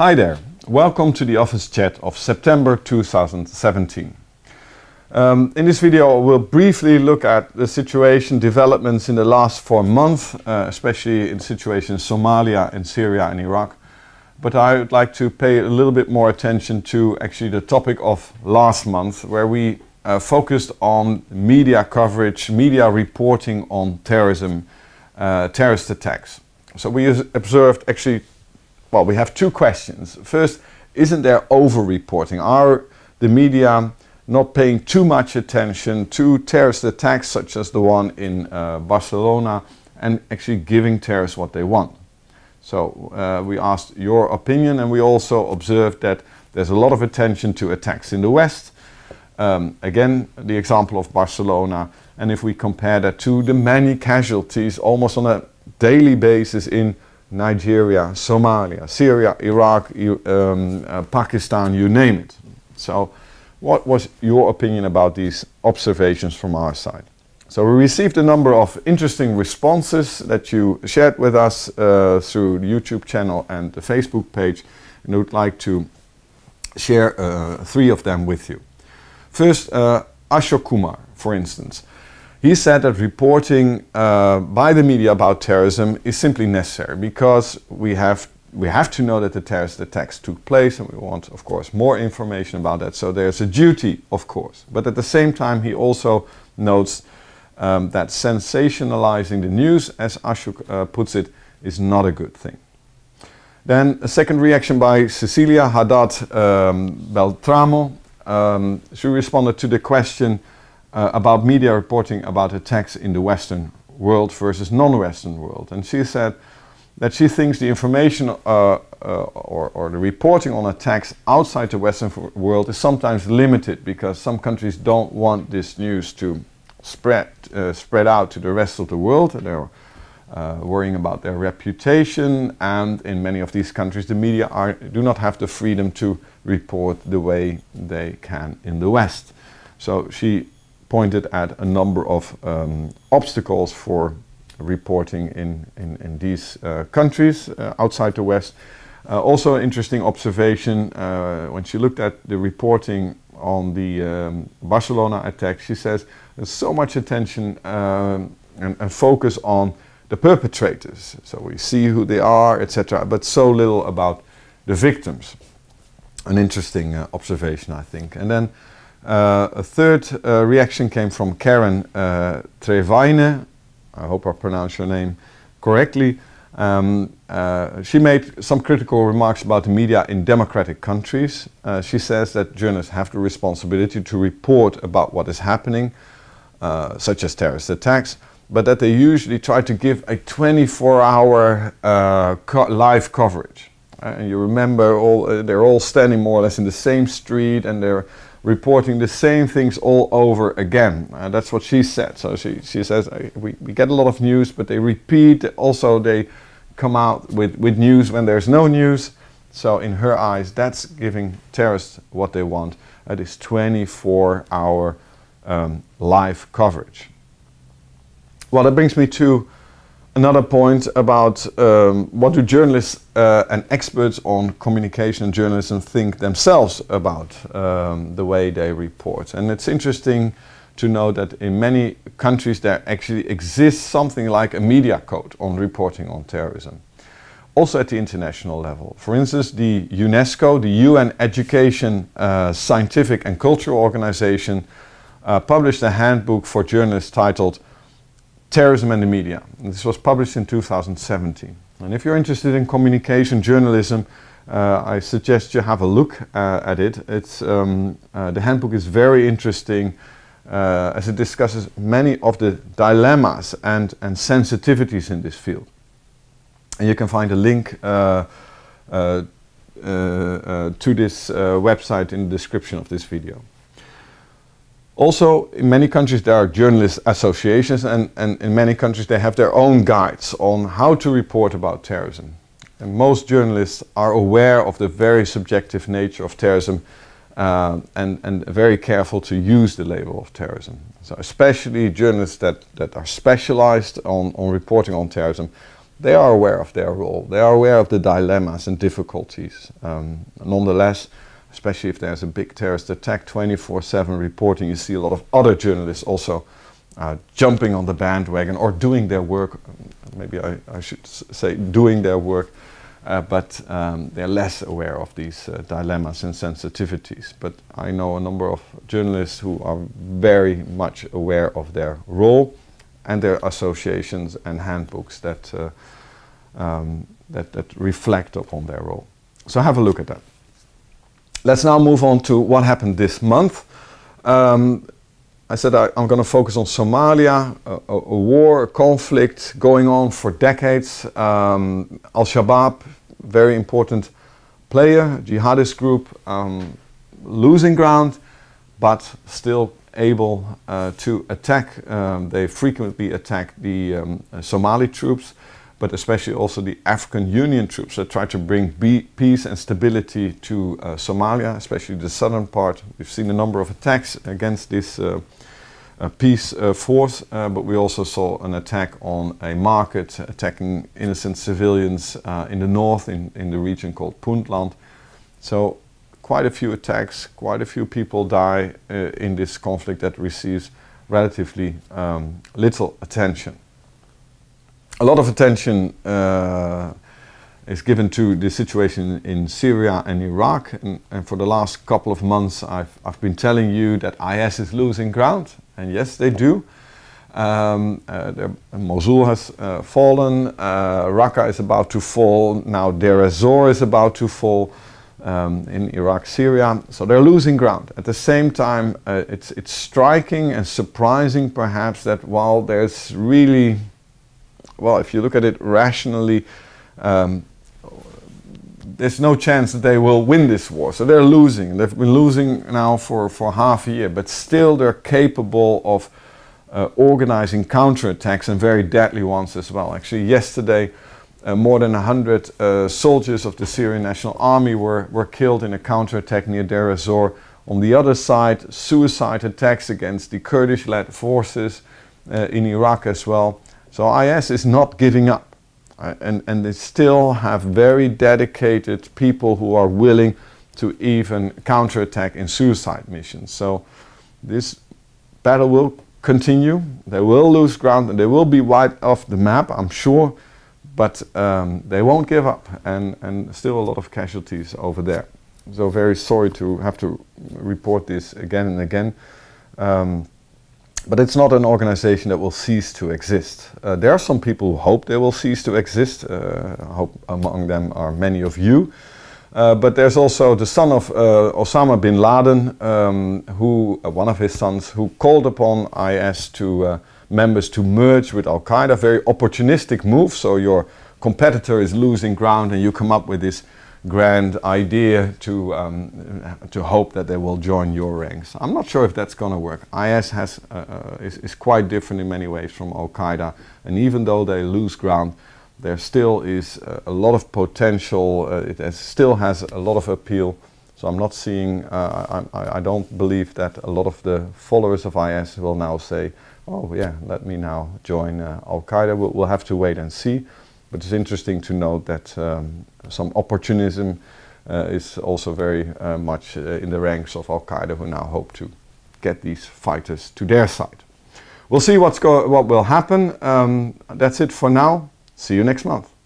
Hi there, welcome to the Office Chat of September 2017. In this video we'll briefly look at the situation developments in the last 4 months, especially in the situation in Somalia, in Syria and Iraq. But I would like to pay a little bit more attention to actually the topic of last month, where we focused on media coverage, media reporting on terrorism, terrorist attacks. So we observed actually, well, we have two questions. First, isn't there over-reporting? Are the media not paying too much attention to terrorist attacks such as the one in Barcelona and actually giving terrorists what they want? So we asked your opinion, and we also observed that there's a lot of attention to attacks in the West. Again, the example of Barcelona, and if we compare that to the many casualties almost on a daily basis in Nigeria, Somalia, Syria, Iraq, Pakistan, you name it. So what was your opinion about these observations from our side? So we received a number of interesting responses that you shared with us through the YouTube channel and the Facebook page, and I would like to share 3 of them with you. First, Ashok Kumar, for instance. He said that reporting by the media about terrorism is simply necessary because we have to know that the terrorist attacks took place, and we want, of course, more information about that. So there's a duty, of course. But at the same time, he also notes that sensationalizing the news, as Ashok puts it, is not a good thing. Then a second reaction by Cecilia Haddad Beltramo. She responded to the question about media reporting about attacks in the Western world versus non-Western world. And she said that she thinks the information or the reporting on attacks outside the Western world is sometimes limited because some countries don't want this news to spread out to the rest of the world. They're worrying about their reputation, and in many of these countries the media do not have the freedom to report the way they can in the West. So she pointed at a number of obstacles for reporting in these countries outside the West. Also an interesting observation when she looked at the reporting on the Barcelona attack. She says there's so much attention and focus on the perpetrators, so we see who they are, etc., but so little about the victims. An interesting observation, I think. And then a third reaction came from Karen Trevajne. I hope I pronounced her name correctly. She made some critical remarks about the media in democratic countries. She says that journalists have the responsibility to report about what is happening, such as terrorist attacks, but that they usually try to give a 24-hour live coverage. And you remember, they're all standing more or less in the same street, and they're reporting the same things all over again. That's what she said. So she says, we get a lot of news, but they repeat. Also, they come out with news when there's no news. So in her eyes, that's giving terrorists what they want. That is 24-hour live coverage. Well, that brings me to another point about what do journalists and experts on communication and journalism think themselves about the way they report. And it's interesting to know that in many countries there actually exists something like a media code on reporting on terrorism, also at the international level. For instance, the UNESCO, the UN Education, Scientific and Cultural Organization, published a handbook for journalists titled Terrorism and the Media. This was published in 2017. And if you're interested in communication journalism, I suggest you have a look at it. It's, the handbook is very interesting as it discusses many of the dilemmas and sensitivities in this field. And you can find a link to this website in the description of this video. Also, in many countries there are journalist associations, and in many countries they have their own guides on how to report about terrorism. And most journalists are aware of the very subjective nature of terrorism and very careful to use the label of terrorism. So especially journalists that are specialized on reporting on terrorism, they are aware of their role. They are aware of the dilemmas and difficulties. Nonetheless, especially if there's a big terrorist attack, 24/7 reporting, you see a lot of other journalists also jumping on the bandwagon or doing their work. Maybe I should say doing their work, but they're less aware of these dilemmas and sensitivities. But I know a number of journalists who are very much aware of their role and their associations and handbooks that, that reflect upon their role. So have a look at that. Let's now move on to what happened this month. I said I'm going to focus on Somalia, a war, a conflict going on for decades. Al-Shabaab, very important player, jihadist group, losing ground, but still able to attack. They frequently attack the Somali troops, but especially also the African Union troops that try to bring peace and stability to Somalia, especially the southern part. We've seen a number of attacks against this peace force, but we also saw an attack on a market, attacking innocent civilians in the north, in the region called Puntland. So quite a few attacks, quite a few people die in this conflict that receives relatively little attention. A lot of attention is given to the situation in Syria and Iraq, and for the last couple of months I've been telling you that IS is losing ground, and yes, they do. Mosul has fallen, Raqqa is about to fall, now Deir ez-Zor is about to fall in Iraq, Syria, so they're losing ground. At the same time, it's striking and surprising perhaps that while there's really, well, if you look at it rationally, there's no chance that they will win this war. So they're losing. They've been losing now for half a year, but still they're capable of organizing counterattacks, and very deadly ones as well. Actually, yesterday, more than 100 soldiers of the Syrian National Army were killed in a counterattack near Deir ez-Zor. On the other side, suicide attacks against the Kurdish-led forces in Iraq as well. So IS is not giving up, and they still have very dedicated people who are willing to even counterattack in suicide missions. So this battle will continue. They will lose ground and they will be wiped off the map, I'm sure, but they won't give up, and still a lot of casualties over there. So very sorry to have to report this again and again. But it's not an organization that will cease to exist. There are some people who hope they will cease to exist. I hope among them are many of you. But there's also the son of Osama bin Laden, one of his sons, who called upon IS members to merge with Al-Qaeda. Very opportunistic move. So your competitor is losing ground and you come up with this grand idea to hope that they will join your ranks. I'm not sure if that's going to work. IS is quite different in many ways from Al-Qaeda, and even though they lose ground, there still is a lot of potential. It still has a lot of appeal. So I'm not seeing, I don't believe that a lot of the followers of IS will now say, oh yeah, let me now join Al-Qaeda. We'll have to wait and see. But it's interesting to note that some opportunism is also very much in the ranks of Al-Qaeda, who now hope to get these fighters to their side. We'll see what will happen. That's it for now. See you next month.